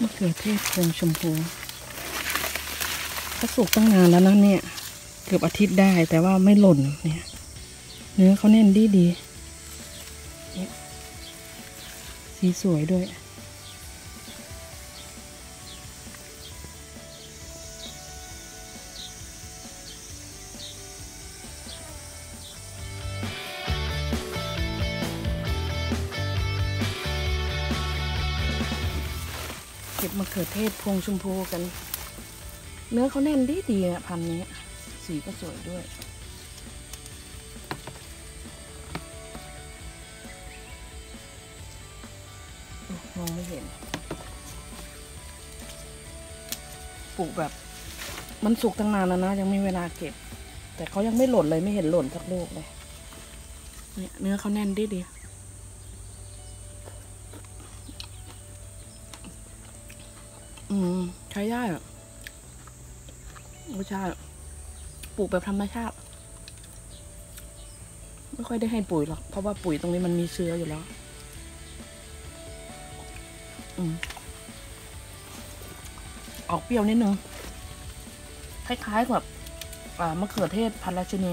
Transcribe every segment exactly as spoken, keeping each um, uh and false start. มะเขือเทศพวงชมพูเขาสุกตั้งนานแล้วนะเนี่ยเกือบอาทิตย์ได้แต่ว่าไม่หล่นเนี่ยเนื้อเขาแน่นดีดีเนี่ยสีสวยด้วยเก็บมะเขือเทศพวงชมพูกันเนื้อเขาแน่นดีดีนะพันนี้สีก็สวยด้วยมองไม่เห็นปลูกแบบมันสุกตั้งนานแล้วนะยังมีเวลาเก็บแต่เขายังไม่หล่นเลยไม่เห็นหล่นสักลูกเลยเนี่ยเนื้อเขาแน่นดีดีอืมใช้ได้อะไม่ใช่ปลูกแบบธรรมชาติไม่ค่อยได้ให้ปุ๋ยหรอกเพราะว่าปุ๋ยตรงนี้มันมีเชื้ออยู่แล้วอืมออกเปรี้ยวนิดนึงคล้ายๆกับมะเขือเทศพันราชินี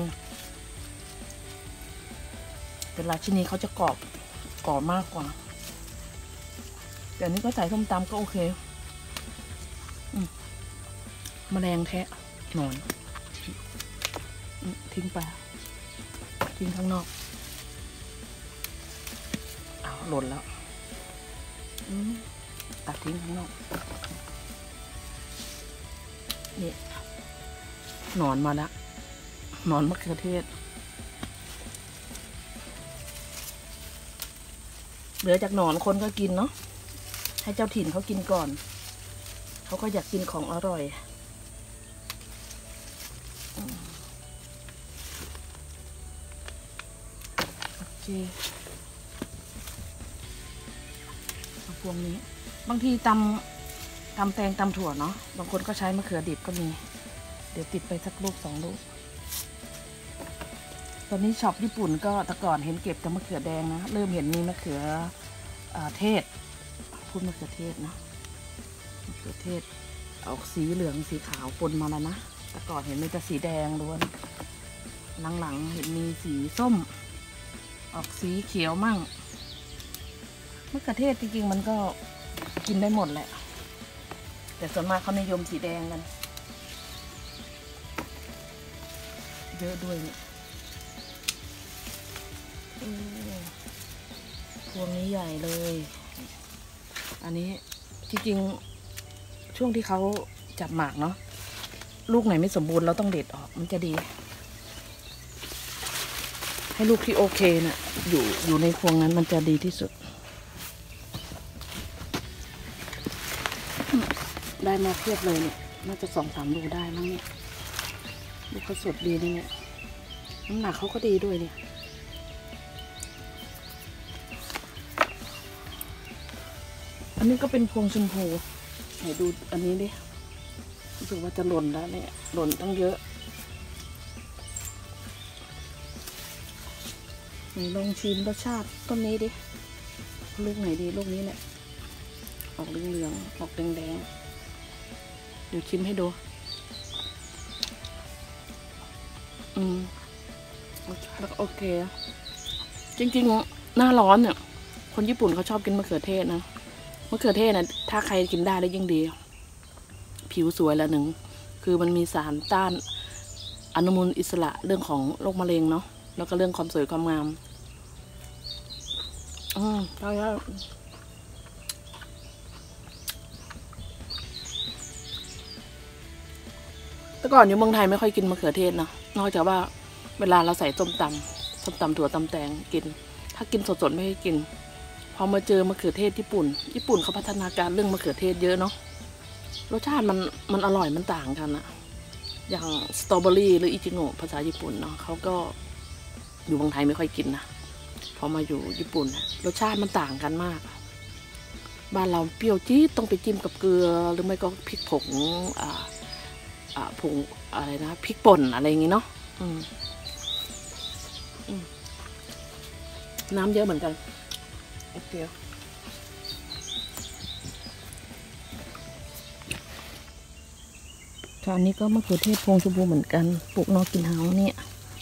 แต่ราชินีเขาจะกรอบกรอบมากกว่าแต่นี้ก็ใส่ส้มตำก็โอเคแมลงแทะนอนทิ้งไปทิ้งข้างนอกอ้าวหล่นแล้วตัดทิ้งข้างนอกนี่นอนมาแล้วนอนมะเขือเทศเหลือจากนอนคนก็กินเนาะให้เจ้าถิ่นเขากินก่อนเขาก็อยากกินของอร่อยพวงนี้บางทีตำตำแตงตำถั่วเนาะบางคนก็ใช้มะเขือดิบก็มีเดี๋ยวติดไปสักลูกสองลูกตอนนี้ช็อปญี่ปุ่นก็แต่ก่อนเห็นเก็บแต่มะเขือแดงนะเริ่มเห็นมีมะเขือเทศพูดมะเขือเทศนะมะเขือเทศออกสีเหลืองสีขาวปนมาแล้วนะแต่ก่อนเห็นมีแต่สีแดงล้วนหลังๆเห็นมีสีส้มออกสีเขียวมั่งมะเขือเทศจริงๆมันก็กินได้หมดแหละแต่ส่วนมากเขานิยมสีแดงกันเยอะด้วยพวงนี้ใหญ่เลยอันนี้จริงๆช่วงที่เขาจับหมากเนาะลูกไหนไม่สมบูรณ์เราต้องเด็ดออกมันจะดีให้ลูกที่โอเคน่ะอยู่อยู่ในพวงนั้นมันจะดีที่สุดได้มาเพียบเลยเนี่ยน่าจะสองสามลูกได้มั้งเนี่ยลูกเขาสดดีนี่เนี่ยน้ำหนักเขาก็ดีด้วยเนี่ยอันนี้ก็เป็นพวงชมพูไหนดูอันนี้ดิรู้สึกว่าจะหล่นแล้วเนี่ยหล่นตั้งเยอะไหนลองชิมรสชาติต้นนี้ดิลูกไหนดีลูกนี้แหละออกเหลืองๆออกแดงๆเดี๋ยวชิมให้ดูอืมแล้วก็โอเคจริงๆหน้าร้อนเนี่ยคนญี่ปุ่นเขาชอบกินมะเขือเทศนะมะเขือเทศนะถ้าใครกินได้แล้วยิ่งดีผิวสวยละหนึ่งคือมันมีสารต้านอนุมูลอิสระเรื่องของโรคมะเร็งเนาะแล้วก็เรื่องความสวยความงามอืมได้แล้วแต่ก่อนอยู่เมืองไทยไม่ค่อยกินมะเขือเทศนะนอกจากว่าเวลาเราใส่ต้มตำต้มตำถั่วตำแตงกินถ้ากินสดๆไม่ให้กินพอมาเจอมะเขือเทศญี่ปุ่นญี่ปุ่นเขาพัฒนาการเรื่องมะเขือเทศเยอะเนาะรสชาติมันมันอร่อยมันต่างกันอะอย่างสตรอเบอรี่หรืออิจิโนะภาษาญี่ปุ่นเนาะเขาก็อยู่เมืองไทยไม่ค่อยกินนะพอมาอยู่ญี่ปุ่นรสชาติมันต่างกันมากบ้านเราเปรี้ยวจี๊ดต้องไปจิ้มกับเกลือหรือไม่ก็พริกผงอ่าอ่าผงอะไรนะพริกป่นอะไรอย่างงี้เนาะอืมอืมน้ำเยอะเหมือนกันโอเค ค่ะนี่ก็มะเขือเทศพวงชมพูเหมือนกันปลูกนอกกินเฮาเนี่ย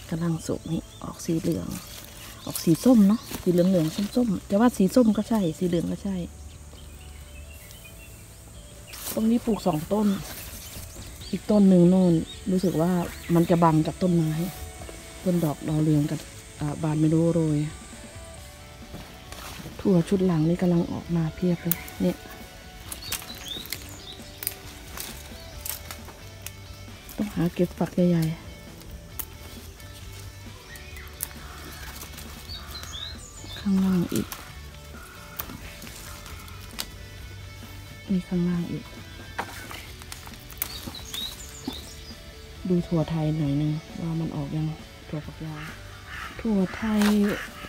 กำลังสุกนี่ออกสีเหลืองออกสีส้มเนาะสีเหลืองเหลืองส้มส้มแต่ว่าสีส้มก็ใช่สีเหลืองก็ใช่ตรงนี้ปลูกสองต้นอีกต้นหนึ่งโน่นรู้สึกว่ามันจะบังกับต้นไม้ต้นดอกดาวเรืองกับบานไม่รู้โรยถั่วชุดหลังนี่กำลังออกมาเพียบเลยเนี่ยต้องหาเก็บฝักใหญ่ๆข้างล่างอีกนี่ข้างล่างอีกดูถั่วไทยหน่อยนึงว่ามันออกยังถั่วฝักยาวถั่วไทย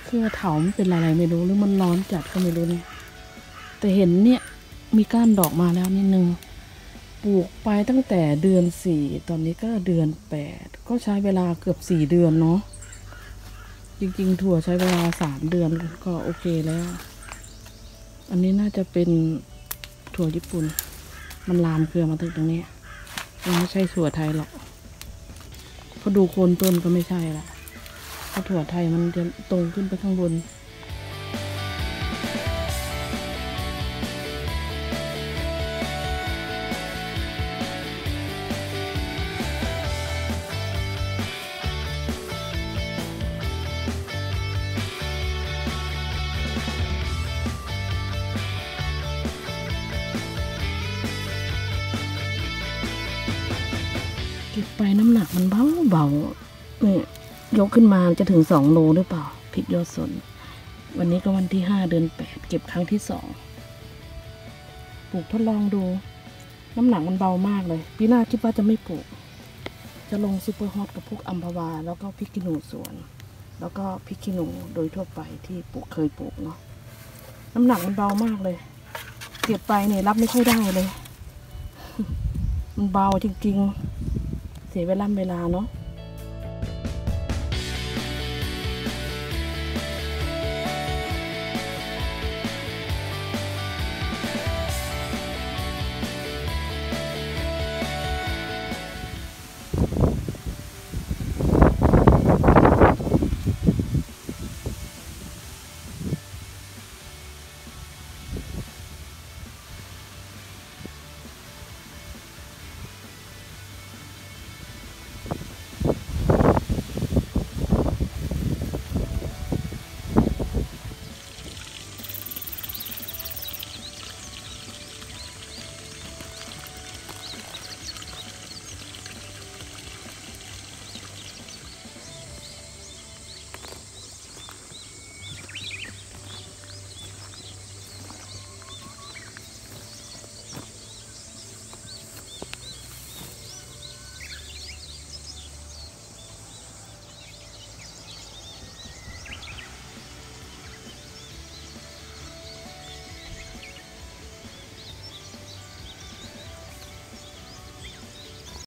เครือเถาเป็นอะไรไม่รู้หรือมันร้อนจัดก็ไม่รู้เนี่ยแต่เห็นเนี่ยมีก้านดอกมาแล้วนิดนึงปลูกไปตั้งแต่เดือนสี่ตอนนี้ก็เดือนแปดก็ใช้เวลาเกือบสี่เดือนเนาะจริงๆถั่วใช้เวลาสามเดือนก็โอเคแล้วอันนี้น่าจะเป็นถั่วญี่ปุ่นมันลามเครือมาถึงตรงนี้มันไม่ใช่ถั่วไทยหรอกพอดูโคนต้นก็ไม่ใช่ละเพราะถั่วไทยมันจะตรงขึ้นไปข้างบนเก็บไปน้ำหนักมันเบาเบาเนี่ยยกขึ้นมาจะถึงสองโลหรือเปล่าพริกยอดสนวันนี้ก็วันที่ห้าเดือนแปดเก็บครั้งที่สองปลูกทดลองดูน้ำหนักมันเบามากเลยปีหน้าคิดว่าจะไม่ปลูกจะลงซูเปอร์ฮอตกับพวกอัมพวาแล้วก็พริกขี้หนูสวนแล้วก็พริกขี้หนูโดยทั่วไปที่ปลูกเคยปลูกเนาะน้ำหนักมันเบามากเลยเก็บไปเนี่ยรับไม่ค่อยได้เลยมันเบาจริงๆเสียเวลาเวลาเนาะ